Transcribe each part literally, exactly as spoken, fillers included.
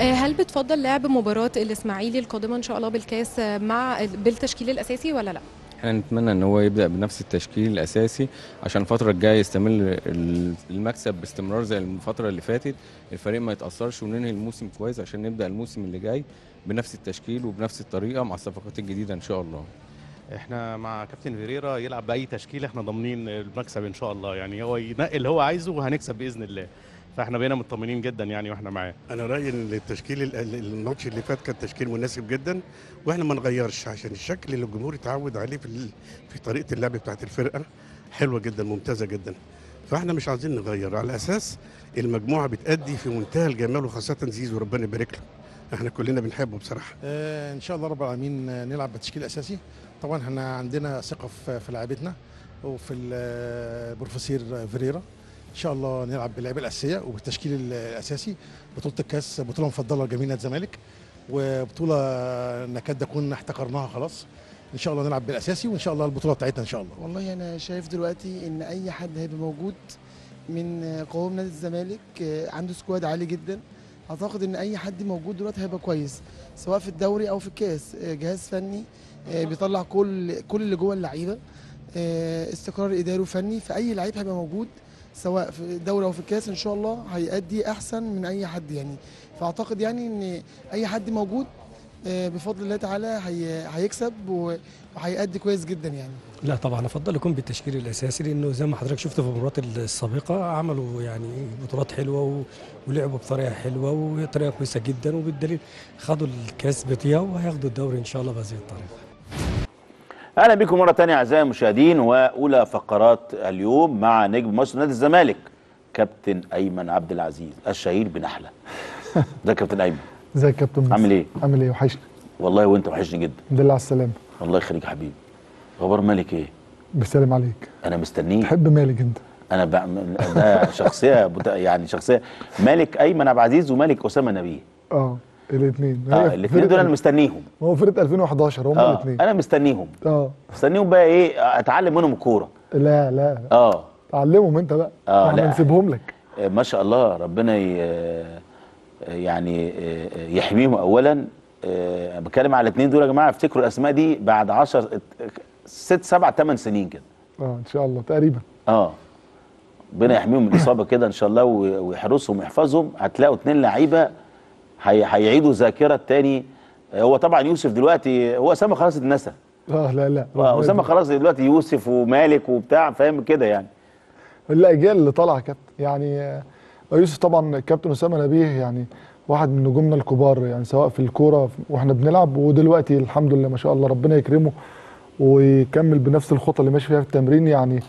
هل بتفضل لعب مباراة الاسماعيلي القادمة ان شاء الله بالكاس مع بالتشكيل الاساسي ولا لا؟ احنا نتمنى ان هو يبدا بنفس التشكيل الاساسي عشان الفتره الجايه يستمر المكسب باستمرار زي الفتره اللي فاتت، الفريق ما يتاثرش وننهي الموسم كويس عشان نبدا الموسم اللي جاي بنفس التشكيل وبنفس الطريقه مع الصفقات الجديده ان شاء الله. احنا مع كابتن فريرا يلعب باي تشكيل احنا ضامنين المكسب ان شاء الله، يعني هو ينقي اللي هو عايزه وهنكسب باذن الله، فاحنا بقينا مطمنين جدا يعني واحنا معاه. انا رايي ان التشكيل الماتش اللي فات كان تشكيل مناسب جدا واحنا ما نغيرش عشان الشكل اللي الجمهور اتعود عليه في في طريقه اللعب بتاعت الفرقه حلوه جدا ممتازه جدا، فاحنا مش عايزين نغير على اساس المجموعه بتأدي في منتهى الجمال وخاصه زيزو ربنا يبارك له، احنا كلنا بنحبه بصراحه. آه ان شاء الله رب العالمين نلعب بتشكيل اساسي، طبعا احنا عندنا ثقه في لعيبتنا وفي البروفيسور فريرا، ان شاء الله نلعب باللعيبه الاساسيه وبالتشكيل الاساسي. بطوله الكاس بطوله مفضله لجميع الزمالك وبطوله نكاد تكون احتكرناها خلاص، ان شاء الله نلعب بالاساسي وان شاء الله البطوله بتاعتنا ان شاء الله. والله انا شايف دلوقتي ان اي حد هيبقى موجود من قوام نادي الزمالك عنده سكواد عالي جدا، اعتقد ان اي حد موجود دلوقتي هيبقى كويس سواء في الدوري او في الكاس، جهاز فني بيطلع كل كل اللي جوه اللعيبه، استقرار اداري وفني، فاي لعيب هيبقى موجود سواء في الدوري او في الكاس ان شاء الله هيأدي احسن من اي حد يعني، فاعتقد يعني ان اي حد موجود بفضل الله تعالى هيكسب وهيأدي كويس جدا يعني. لا طبعا افضل يكون بالتشكيل الاساسي لانه زي ما حضرتك شفت في المباريات السابقه عملوا يعني بطولات حلوه ولعبوا بطريقه حلوه وطريقه كويسه جدا، وبالدليل خدوا الكاس بطيئه وهياخدوا الدوري ان شاء الله بهذه الطريقه. اهلا بكم مره ثانيه اعزائي المشاهدين، واولى فقرات اليوم مع نجم مصر نادي الزمالك كابتن ايمن عبد العزيز الشهير بنحله. ازيك كابتن ايمن؟ ازيك كابتن مصر؟ عامل ايه؟ عامل ايه؟ وحشني والله، وانت وحشني جدا. الحمد لله على السلامه. الله يخليك يا حبيبي. اخبار مالك ايه؟ بسلم عليك. انا مستنيك. تحب مالك انت؟ انا بعمل ده شخصيه بت... يعني شخصيه مالك ايمن عبد العزيز ومالك اسامه نبيه. اه الاثنين اه الاثنين دول انا مستنيهم. هو فرقه ألفين وأحد عشر هم آه. الاثنين انا مستنيهم اه مستنيهم بقى ايه اتعلم منهم الكوره. لا لا اه تعلمهم انت بقى اه لا هنسيبهم لك ما شاء الله ربنا يعني يحميهم. اولا بتكلم على الاثنين دول يا جماعه، افتكروا الاسماء دي بعد عشر ست سبع ثمان سنين كده اه ان شاء الله تقريبا اه ربنا يحميهم من الاصابه كده ان شاء الله ويحرسهم ويحفظهم. هتلاقوا اثنين لعيبه هيعيدوا ذاكره تاني. هو طبعا يوسف دلوقتي هو اسامه خلاص اتنسى اه لا لا اه اسامه خلاص دلوقتي يوسف ومالك وبتاع فاهم كده يعني الاجيال اللي طالعه يا كابتن يعني. يوسف طبعا كابتن اسامه نبيه يعني واحد من نجومنا الكبار يعني سواء في الكوره واحنا بنلعب ودلوقتي الحمد لله ما شاء الله ربنا يكرمه ويكمل بنفس الخطه اللي ماشي فيها في التمرين يعني.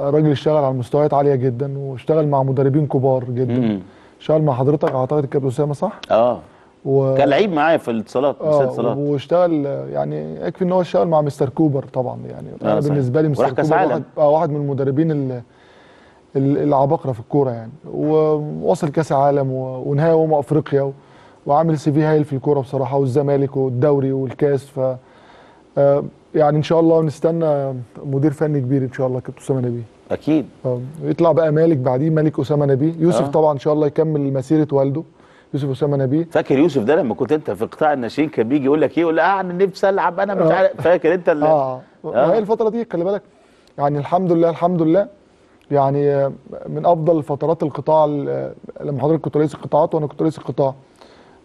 راجل اشتغل على مستويات عاليه جدا واشتغل مع مدربين كبار جدا. اشتغل مع حضرتك اعتقد كابتن اسامه صح؟ اه و... كان لعيب معايا في الاتصالات آه الاتصالات واشتغل يعني يكفي ان هو اشتغل مع مستر كوبر طبعا يعني آه انا صحيح. بالنسبه لي مستر كوبر واحد اه واحد من المدربين العباقره في الكوره يعني، ووصل كاس عالم و... ونهائي امم افريقيا و... وعامل سي في هايل في الكوره بصراحه والزمالك والدوري والكاس ف آه يعني ان شاء الله نستنى مدير فني كبير ان شاء الله كابتن اسامه نبيه اكيد. اه يطلع بقى مالك بعديه مالك اسامه نبيه، يوسف أه. طبعا ان شاء الله يكمل مسيره والده يوسف اسامه نبيه. فاكر يوسف ده لما كنت انت في قطاع الناشئين كان بيجي يقول لك ايه؟ يقول لك اه انا نفسي العب انا مش عارف. فاكر انت اللي اه اه هي الفتره دي خلي بالك يعني الحمد لله الحمد لله يعني من افضل فترات القطاع. لما حضرتك كنت رئيس القطاعات وانا كنت رئيس القطاع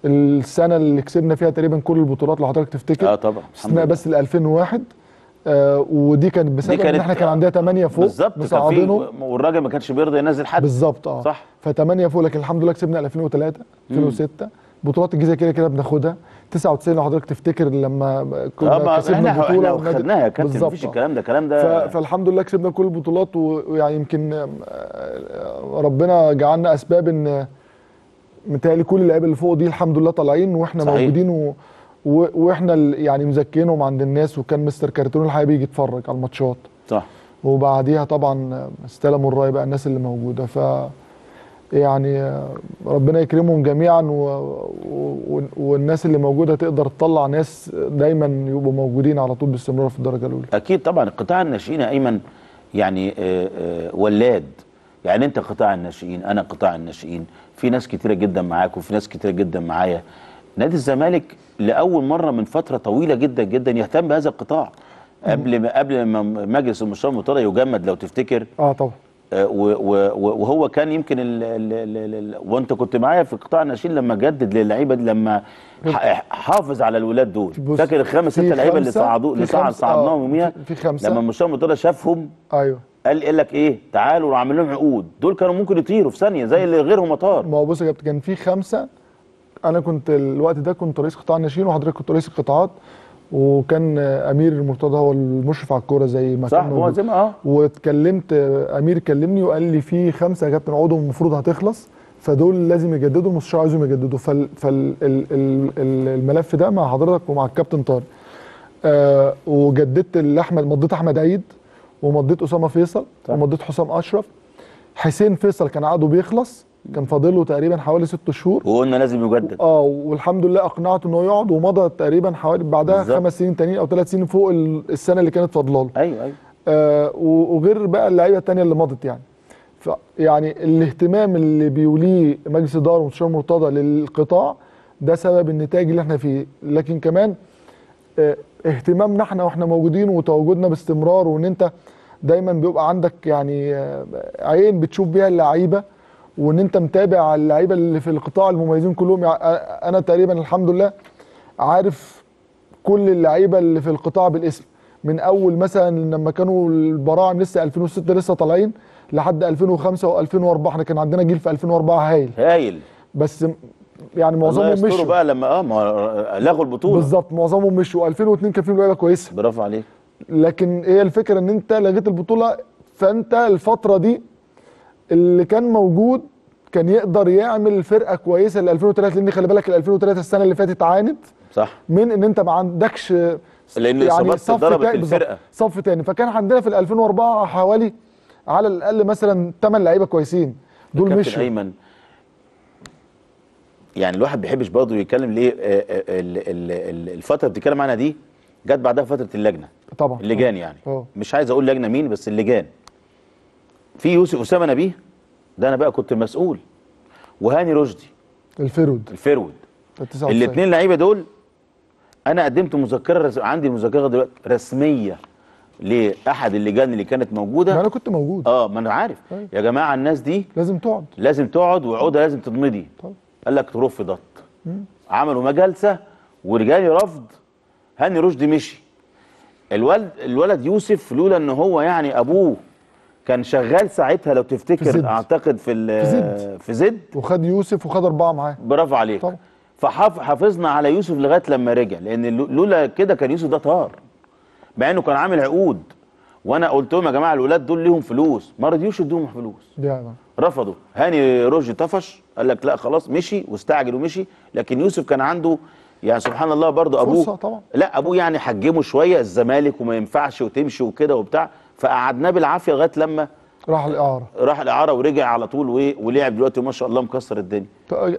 السنه اللي كسبنا فيها تقريبا كل البطولات لو حضرتك تفتكر اه طبعا استثناء بس ال ألفين وواحد آه ودي كانت بسبب ان احنا كان عندنا ثمانية فوق بالظبط والراجل ما كانش بيرضى ينزل حد بالظبط اه صح فثمانية فوق لكن الحمد لله كسبنا ألفين وثلاثة ألفين وستة بطولات الجزيره كده كده بناخدها تسعة وتسعين لو حضرتك تفتكر لما كنا كسبنا البطوله وخدناها يا كابتن مفيش الكلام ده الكلام ده فالحمد لله كسبنا كل البطولات ويعني يمكن ربنا جعلنا اسباب ان متهيألي كل اللعيبه اللي فوق دي الحمد لله طالعين واحنا صحيح. موجودين و... و... واحنا يعني مزكينهم عند الناس وكان مستر كارتون الحقيقه بيجي يتفرج على الماتشات صح وبعديها طبعا استلموا الراي بقى الناس اللي موجوده ف يعني ربنا يكرمهم جميعا و... و... والناس اللي موجوده تقدر تطلع ناس دايما يبقوا موجودين على طول باستمرار في الدرجه الاولى. اكيد طبعا قطاع الناشئين ايمن يعني آآ آآ ولاد يعني انت قطاع الناشئين، انا قطاع الناشئين، في ناس كتيره جدا معاك وفي ناس كتيره جدا معايا. نادي الزمالك لاول مره من فتره طويله جدا جدا يهتم بهذا القطاع، قبل ما قبل ما مجلس المشرفين المطالع يجمد لو تفتكر. اه طبعا. وهو كان يمكن ال ال ال ال وانت كنت معايا في قطاع الناشئين لما جدد للعيبه دي، لما حافظ على الولاد دول، فاكر الخمس ست لعيبه اللي صعدوا اللي صعد صعدناهم يوميها لما المشرف المطالع شافهم ايوه قال قال لك ايه تعالوا، عامل لهم عقود، دول كانوا ممكن يطيروا في ثانيه زي اللي غيرهم ما طار. ما هو بص يا كابتن، كان في خمسه، انا كنت الوقت ده كنت رئيس قطاع الناشئين وحضرتك كنت رئيس القطاعات، وكان امير مرتضى هو المشرف على الكوره زي ما كان صح هو زي ما اه واتكلمت، امير كلمني وقال لي في خمسه يا كابتن عقودهم المفروض هتخلص، فدول لازم يجددوا، المستشار عايزهم يجددوا، فالملف ده مع حضرتك ومع الكابتن طارق. آه وجددت لاحمد، مضيت احمد عيد ومضيت اسامه فيصل طيب. ومضيت حسام اشرف، حسين فيصل كان عقده بيخلص، كان فاضله تقريبا حوالي ست شهور وقلنا لازم يجدد. اه والحمد لله اقنعته انه يقعد، ومضى تقريبا حوالي بعدها بالزبط. خمس سنين تانيين او ثلاث سنين فوق السنه اللي كانت فاضله له. ايوه ايوه. آه وغير بقى اللعيبه الثانيه اللي مضت يعني. فيعني الاهتمام اللي بيوليه مجلس اداره ومستشار مرتضى للقطاع ده سبب النتاج اللي احنا فيه، لكن كمان آه اهتمامنا احنا واحنا موجودين وتواجدنا باستمرار، وان انت دايما بيبقى عندك يعني آه عين بتشوف بيها اللعيبه، وان انت متابع اللعيبه اللي في القطاع المميزين كلهم. يعني انا تقريبا الحمد لله عارف كل اللعيبه اللي في القطاع بالاسم، من اول مثلا لما كانوا البراعم لسه ألفين وستة لسه طالعين لحد ألفين وخمسة وألفين وأربعة. احنا كان عندنا جيل في ألفين وأربعة هايل هايل، بس يعني معظمهم مشوا بقى لما اه لغوا البطوله بالظبط، معظمهم مشوا. ألفين واثنين كان فيهم لعيبه كويسه، برافو عليك، لكن ايه الفكره ان انت لغيت البطوله، فانت الفتره دي اللي كان موجود كان يقدر يعمل فرقه كويسه ل ألفين وثلاثة، لان خلي بالك ال ألفين وثلاثة السنه اللي فاتت عانت صح من ان انت ما عندكش، لان يعني الاصابات ضربت الفرقه صف تاني، فكان عندنا في ألفين وأربعة حوالي على الاقل مثلا ثمان لعيبه كويسين، دول مشوا. ايمن يعني الواحد ما بيحبش برضه يتكلم ليه، الفتره اللي بتتكلم عنها دي جت بعدها فتره اللجنه طبعا، اللجان يعني أوه. مش عايز اقول لجنه مين، بس اللجان في يوسف أسامة نبيه ده انا بقى كنت المسؤول، وهاني رشدي الفرود الفرود الاثنين لعيبه دول انا قدمت مذكره رس... عندي مذكره دلوقتي رسميه لاحد اللجان اللي كانت موجوده. ما انا كنت موجود. اه ما انا عارف. طيب. يا جماعه الناس دي لازم تقعد، لازم تقعد وعقودها لازم تضمدي. طيب. قال لك ترفضت. عملوا مجالسه ورجالي رفض، هاني رشدي مشي. الولد الولد يوسف لولا ان هو يعني ابوه كان شغال ساعتها لو تفتكر في زد. اعتقد في في زد. في زد وخد يوسف وخد اربعه معاه. برافو عليك. طبعا. فحافظنا على يوسف لغايه لما رجع، لان لولا كده كان يوسف ده طار، مع انه كان عامل عقود، وانا قلت لهم يا جماعه الولاد دول ليهم فلوس، ما رضيوش يدوهم فلوس. رفضوا. هاني رشدي طفش قال لك لا خلاص، مشي واستعجل ومشي، لكن يوسف كان عنده يعني سبحان الله برضه ابوه طبعا. لا ابوه يعني حجمه شويه الزمالك وما ينفعش وتمشي وكده وبتاع، فقعدناه بالعافيه لغايه لما راح الاعاره راح الاعاره ورجع على طول ولعب دلوقتي ما شاء الله مكسر الدنيا.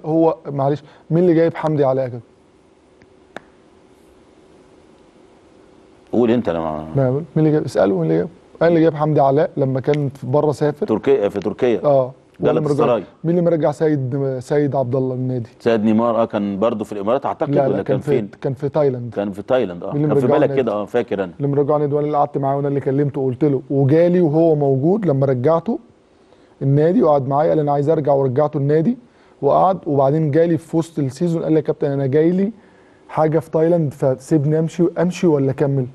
هو معلش مين اللي جايب حمدي علاء كده؟ قول انت. انا ما مين اللي جايب؟ اساله مين اللي جايب؟ انا اللي جايب حمدي علاء لما كان بره سافر تركيا، في تركيا اه جلطة السراي. مين اللي مرجع سيد سيد عبد الله النادي؟ سيد نيمار اه كان برضه في الامارات اعتقد، ولا كان فين؟ كان في تايلاند. كان في تايلاند اه كان في بالك كده اه فاكر انا اللي مرجعه النادي، وانا اللي قعدت معاه وانا اللي كلمته وقلت له، وجالي وهو موجود لما رجعته النادي وقعد معايا قال انا عايز ارجع، ورجعته النادي وقعد، وبعدين جالي في وسط السيزون قال لي يا كابتن انا جاي لي حاجه في تايلاند فسيبني امشي امشي ولا اكمل؟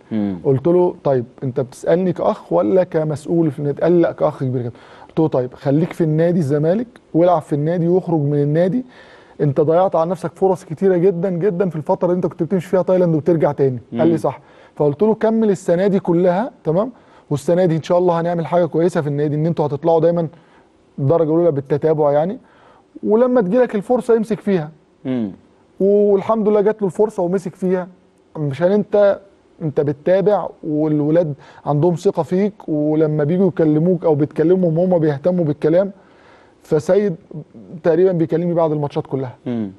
قلت له طيب انت بتسالني كاخ ولا كمسؤول في النادي؟ قال لا كاخ كبير كده. قلت له طيب خليك في النادي الزمالك والعب في النادي واخرج من النادي، انت ضيعت على نفسك فرص كتيره جدا جدا في الفتره اللي انت كنت بتمشي فيها تايلاند وبترجع تاني. مم. قال لي صح. فقلت له كمل السنه دي كلها تمام، والسنه دي ان شاء الله هنعمل حاجه كويسه في النادي، ان انتوا هتطلعوا دايما الدرجه الاولى بالتتابع يعني، ولما تجيلك الفرصه امسك فيها. مم. والحمد لله جات له الفرصه ومسك فيها، عشان انت انت بتتابع والولاد عندهم ثقه فيك، ولما بيجوا يكلموك او بتكلمهم هم بيهتموا بالكلام. فسيد تقريبا بيكلمني بعد الماتشات كلها مم.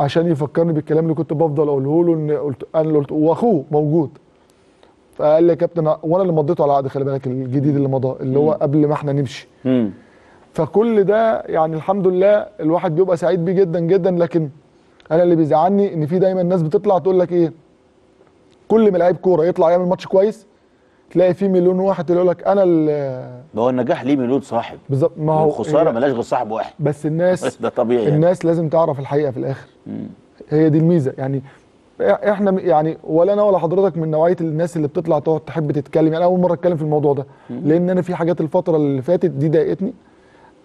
عشان يفكرني بالكلام اللي كنت بفضل اقوله له، ان قلت انا قلت واخوه موجود، فقال لي يا كابتن وانا اللي مضيته على العقد خلي بالك الجديد اللي مضى اللي مم. هو قبل ما احنا نمشي. مم. فكل ده يعني الحمد لله الواحد بيبقى سعيد بيه جدا جدا. لكن انا اللي بيزعلني ان في دايما الناس بتطلع تقول لك ايه، كل ما لعيب كوره يطلع يعمل ماتش كويس تلاقي فيه مليون واحد يقول لك انا ال هو النجاح ليه مليون صاحب بالظبط، ما هو الخساره مالهاش غير صاحب واحد بس. الناس ده طبيعي يعني. الناس لازم تعرف الحقيقه في الاخر. مم. هي دي الميزه يعني. احنا يعني ولا انا ولا حضرتك من نوعيه الناس اللي بتطلع تقعد تحب تتكلم. يعني اول مره اتكلم في الموضوع ده لان انا في حاجات الفتره اللي فاتت دي ضايقتني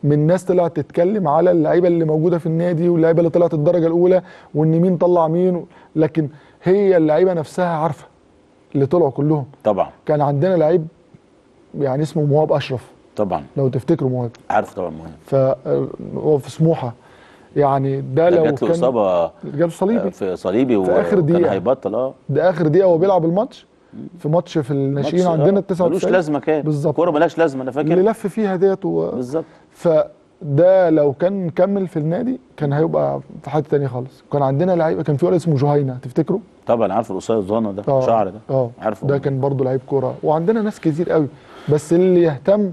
من ناس طلعت تتكلم على اللعيبه اللي موجوده في النادي واللعيبه اللي طلعت الدرجه الاولى وان مين طلع مين و... لكن هي اللعيبه نفسها عارفه اللي طلعوا كلهم. طبعا كان عندنا لعيب يعني اسمه مواهب اشرف، طبعا لو تفتكروا مواهب، عارف طبعا مواهب، فهو في سموحه يعني ده, ده لو جات له اصابه، جات صليبي في صليبي وكان هيبطل. اه ده اخر دقيقه وهو بيلعب الماتش، في ماتش في الناشئين عندنا ال تسعة وتسعين ملوش لازمه، كان بالظبط الكوره مالهاش لازمه. انا فاكر اللي لف فيها ديت و... بالظبط. فده لو كان كمل في النادي كان هيبقى في حته ثانيه خالص. كان عندنا لعيب، كان في ولد اسمه جهينة تفتكره؟ طبعا عارف القصير الزانه ده، آه شعر ده، اه عارفه ده، كان برضه لعيب كوره. وعندنا ناس كتير قوي، بس اللي يهتم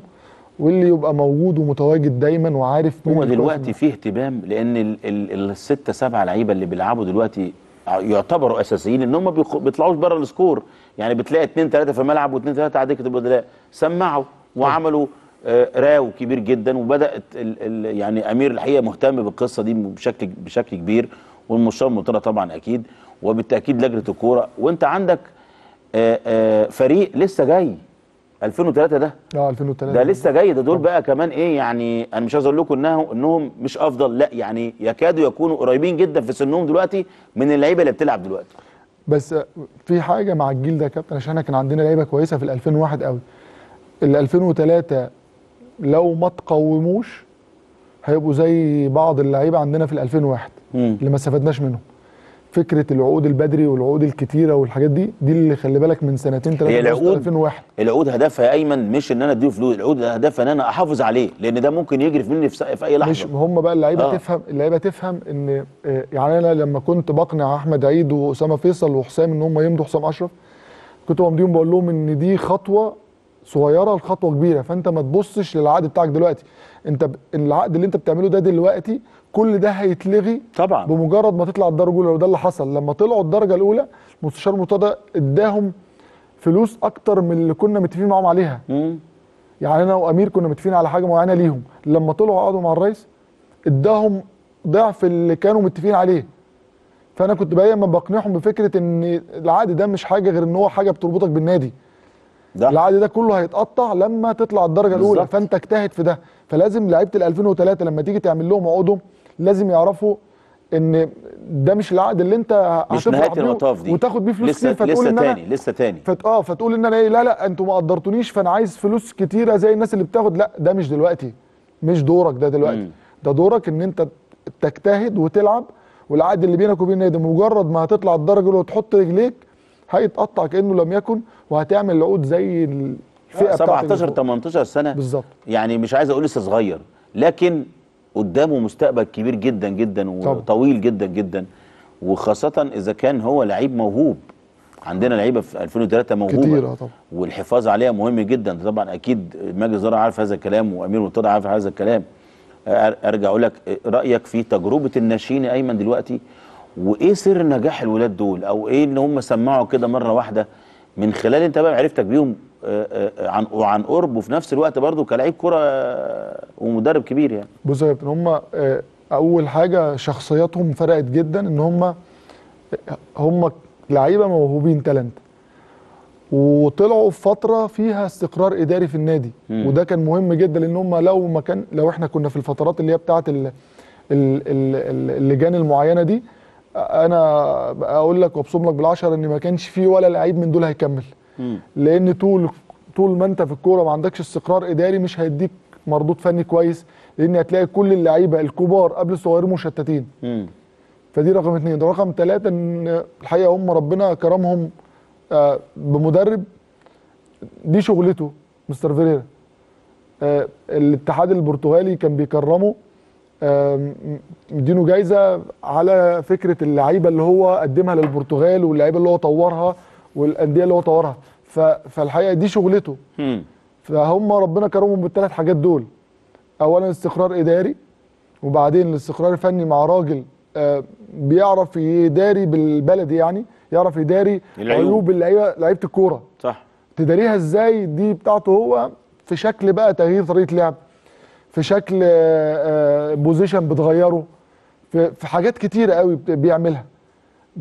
واللي يبقى موجود ومتواجد دايما وعارف. هو دلوقتي فيه اهتمام لان الستة سبعة لعيبه اللي بيلعبوا دلوقتي يعتبروا اساسيين، ان هم بيطلعوش بره السكور. يعني بتلاقي اتنين تلاته في الملعب واتنين تلاته على دكه البدلاء سمعوا وعملوا راو كبير جدا. وبدات ال ال يعني امير الحقيقه مهتم بالقصه دي بشكل بشكل كبير، والمستشار المنطقه طبعا اكيد، وبالتاكيد لجنه الكوره. وانت عندك فريق لسه جاي ألفين وتلاتة ده، اه ألفين وتلاتة ده لسه جاي، ده دول بقى كمان ايه يعني، انا مش عايز اقول لكم انه انهم مش افضل، لا يعني يكادوا يكونوا قريبين جدا في سنهم دلوقتي من اللعيبه اللي بتلعب دلوقتي. بس في حاجه مع الجيل ده يا كابتن، عشان احنا كان عندنا لعيبه كويسه في ألفين وواحد قوي، ال ألفين وتلاتة لو ما تقوموش هيبقوا زي بعض اللعيبه عندنا في ال ألفين وواحد مم. اللي ما استفدناش منهم. فكره العقود البدري والعقود الكتيره والحاجات دي، دي اللي خلي بالك من سنتين ثلاثه العقود ألفين وواحد. العقود هدفها يا ايمن مش ان انا اديه فلوس، العقود هدفها ان انا احافظ عليه لان ده ممكن يجري مني في, في اي لحظه. مش هم بقى اللعيبه آه. تفهم، اللعيبه تفهم ان يعني انا لما كنت بقنع احمد عيد واسامه فيصل وحسام ان هم يمضوا حسام اشرف، كنت بمضيهم بقول لهم ان دي خطوه صغيره لخطوه كبيره، فانت ما تبصش للعقد بتاعك دلوقتي، انت العقد اللي انت بتعمله ده دلوقتي كل ده هيتلغي طبعا بمجرد ما تطلع الدرجه الاولى. وده اللي حصل لما طلعوا الدرجه الاولى، المستشار مرتضى اداهم فلوس اكتر من اللي كنا متفقين معاهم عليها. مم. يعني انا وامير كنا متفقين على حاجه معينه ليهم، لما طلعوا قعدوا مع الرئيس اداهم ضعف اللي كانوا متفقين عليه. فانا كنت دايما بقنعهم بفكره ان العقد ده مش حاجه غير ان هو حاجه بتربطك بالنادي، ده العقد ده كله هيتقطع لما تطلع الدرجه الاولى بالزبط. فانت اجتهد في ده. فلازم لعيبه ال ألفين وتلاتة لما تيجي تعمل لهم عقودهم لازم يعرفوا ان ده مش العقد اللي انت مش نهايه المطاف دي وتاخد بيه فلوس لسه كتير، فتقول لسه تاني لسه تاني فت... اه فتقول ان انا ايه، لا لا انتوا ما قدرتونيش فانا عايز فلوس كتيره زي الناس اللي بتاخد. لا ده مش دلوقتي، مش دورك ده دلوقتي. مم. ده دورك ان انت تجتهد وتلعب، والعقد اللي بينك وبين النادي مجرد ما هتطلع الدرجه الاولى وتحط رجليك هيتقطع كانه لم يكن، وهتعمل العقود زي الفئه سبعتاشر تمنتاشر سنه بالظبط. يعني مش عايز اقول لسه صغير، لكن قدامه مستقبل كبير جدا جدا وطويل جدا جدا، وخاصه اذا كان هو لعيب موهوب. عندنا لعيبه في ألفين وتلاتة موهوبه كتير طبعا، والحفاظ عليها مهم جدا طبعا. اكيد مجلس الاداره عارف هذا الكلام، وامير مرتضى عارف هذا الكلام. ارجع اقول لك رايك في تجربه الناشئين ايمن دلوقتي، وايه سر نجاح الولاد دول، او ايه ان هم سمعوا كده مره واحده من خلال انت بقى عرفتك بيهم عن وعن قرب، وفي نفس الوقت برضو كلاعب كره ومدرب كبير يعني. بص يا كابتن، هم اول حاجه شخصياتهم فرقت جدا، ان هم هم لعيبه موهوبين تالنت، وطلعوا في فتره فيها استقرار اداري في النادي. م. وده كان مهم جدا، لان هم لو ما كان لو احنا كنا في الفترات اللي هي بتاعه اللجان المعينه دي، انا اقول لك وابصم لك بالعشر ان ما كانش فيه ولا لعيب من دول هيكمل. م. لان طول طول ما انت في الكوره ما عندكش استقرار اداري مش هيديك مردود فني كويس، لان هتلاقي كل اللعيبه الكبار قبل الصغيرين مشتتين. م. فدي رقم اتنين. ده رقم تلاته ان الحقيقه هم ربنا كرمهم آه بمدرب دي شغلته مستر فريرا. آه الاتحاد البرتغالي كان بيكرمه، مدينه جايزه على فكره اللعيبه اللي هو قدمها للبرتغال واللعيبه اللي هو طورها والانديه اللي هو طورها، فالحقيقه دي شغلته. فهم ربنا كرمهم بالثلاث حاجات دول. اولا استقرار اداري، وبعدين الاستقرار الفني مع راجل بيعرف يداري بالبلدي، يعني يعرف يداري عيوب اللعيبه، لعيبه الكوره صح تداريها ازاي دي بتاعته هو، في شكل بقى تغيير طريقه لعب، في شكل بوزيشن بتغيره، في حاجات كتيره قوي بيعملها،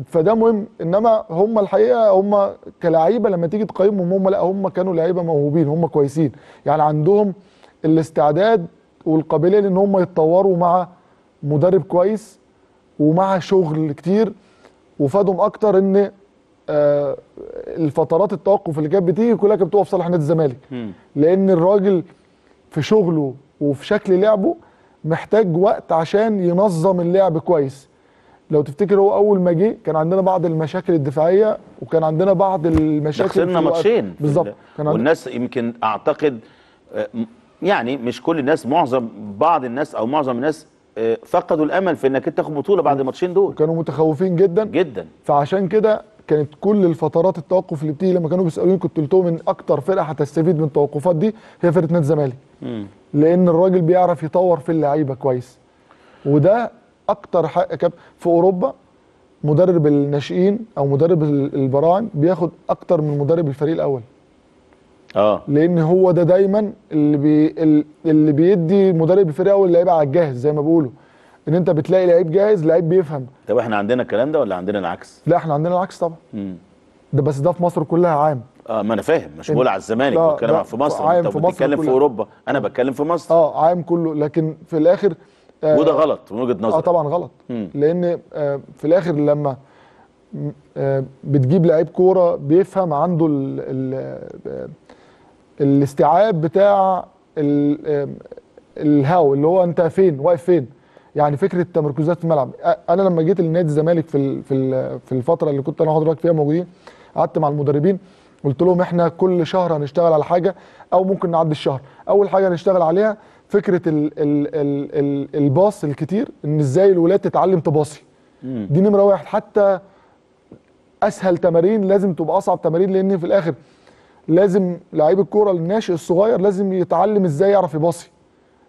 فده مهم. انما هم الحقيقه هم كلاعيبه لما تيجي تقيمهم هم لا، هم كانوا لعيبه موهوبين، هم كويسين، يعني عندهم الاستعداد والقابليه ان هم يتطوروا مع مدرب كويس ومع شغل كتير، وفادهم اكتر ان آه الفترات التوقف اللي كانت بتيجي كلها كانت بتقف في صالح نادي الزمالك، لان الراجل في شغله وفي شكل لعبه محتاج وقت عشان ينظم اللعب كويس. لو تفتكر هو اول ما جه كان عندنا بعض المشاكل الدفاعيه، وكان عندنا بعض المشاكل، خسرنا ماتشين بالظبط، والناس يمكن اعتقد يعني مش كل الناس، معظم بعض الناس او معظم الناس فقدوا الامل في انك تاخد بطوله بعد الماتشين دول، كانوا متخوفين جدا جدا. فعشان كده كانت كل الفترات التوقف اللي بتيجي لما كانوا بيسالوني كنت قلت لهم ان اكتر فرقه هتستفيد من التوقفات دي هي فرقه نادي الزمالك، لان الراجل بيعرف يطور في اللعيبه كويس، وده اكتر حق كاب في اوروبا. مدرب الناشئين او مدرب البراعم بياخد اكتر من مدرب الفريق الاول، اه لان هو ده دايما اللي بي اللي بيدي مدرب الفريق الاول اللعيبه على الجاهز، زي ما بيقولوا ان انت بتلاقي لعيب جاهز، لعيب بيفهم. طب احنا عندنا الكلام ده ولا عندنا العكس؟ لا احنا عندنا العكس طبعا. امم ده بس ده في مصر كلها عام. اه ما انا فاهم، مش بقول على الزمالك، بتكلم في مصر، انت بتتكلم في اوروبا، انا بتكلم في مصر. اه عام كله، لكن في الاخر آه وده غلط من وجهه نظري. اه طبعا غلط، مم. لان آه في الاخر لما آه بتجيب لعيب كوره بيفهم، عنده ال ال الاستيعاب بتاع الهاو اللي هو انت فين واقف فين، يعني فكره تمركزات في الملعب. انا لما جيت لنادي الزمالك في في الفتره اللي كنت انا وحضرتك فيها موجودين، قعدت مع المدربين قلت لهم احنا كل شهر هنشتغل على حاجه او ممكن نعدي الشهر. اول حاجه هنشتغل عليها فكره ال ال ال الباص الكتير، ان ازاي الولاد تتعلم تباصي، دي نمره واحد. حتى اسهل تمارين لازم تبقى اصعب تمارين، لان في الاخر لازم لعيب الكوره الناشئ الصغير لازم يتعلم ازاي يعرف يباصي،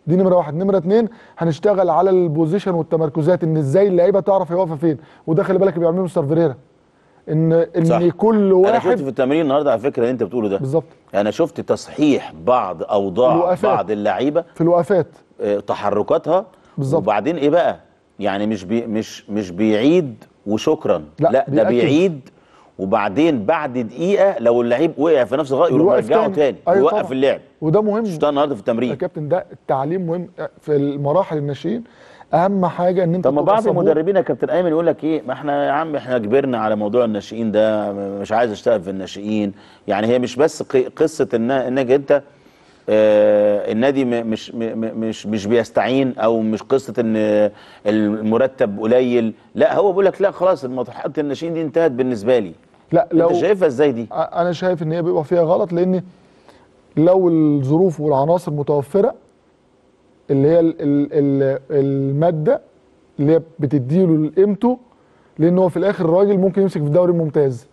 دي نمره واحد. نمره اتنين هنشتغل على البوزيشن والتمركزات، ان ازاي اللعيبه تعرف هي واقفه فين، وده خلي بالك بيعمله مستر فريرا، ان ان صح. كل واحد، انا شفت في التمرين النهارده على فكره اللي انت بتقوله ده بالظبط، انا شفت تصحيح بعض اوضاع الوقفات. بعض اللعيبه في الوقفات اه تحركاتها بالظبط، وبعدين ايه بقى يعني مش بي مش مش بيعيد وشكرا، لا, لا ده بيعيد، وبعدين بعد دقيقه لو اللعيب وقع في نفس الغلط يروح يرجعه تاني ويوقف اللعب، وده مهم. شفتها النهارده في التمرين يا كابتن، ده التعليم مهم في المراحل الناشئين، اهم حاجه ان انت. طب ما بعض المدربين يا كابتن ايمن يقول لك ايه، ما احنا يا عم احنا كبرنا على موضوع الناشئين ده، مش عايز اشتغل في الناشئين، يعني هي مش بس قصه انك انت آه النادي مش مش مش بيستعين، او مش قصه ان المرتب قليل، لا هو بيقول لك لا خلاص مرحله الناشئين دي انتهت بالنسبه لي. لا لو انت شايفها ازاي دي؟ انا شايف ان هي بيبقى فيها غلط، لان لو الظروف والعناصر متوفره اللي هي ال ال ال الماده اللي هي بتديله قيمته، لان هو في الاخر الراجل ممكن يمسك في الدوري الممتاز،